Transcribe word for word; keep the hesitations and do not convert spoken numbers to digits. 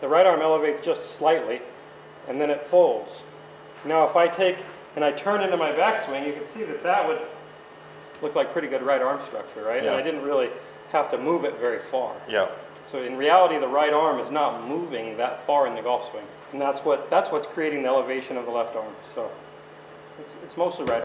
The right arm elevates just slightly, and then it folds. Now if I take and I turn into my backswing, you can see that that would look like pretty good right arm structure, right? Yeah. And I didn't really have to move it very far. Yeah. So in reality, the right arm is not moving that far in the golf swing. And that's, what, that's what's creating the elevation of the left arm. So it's, it's mostly right.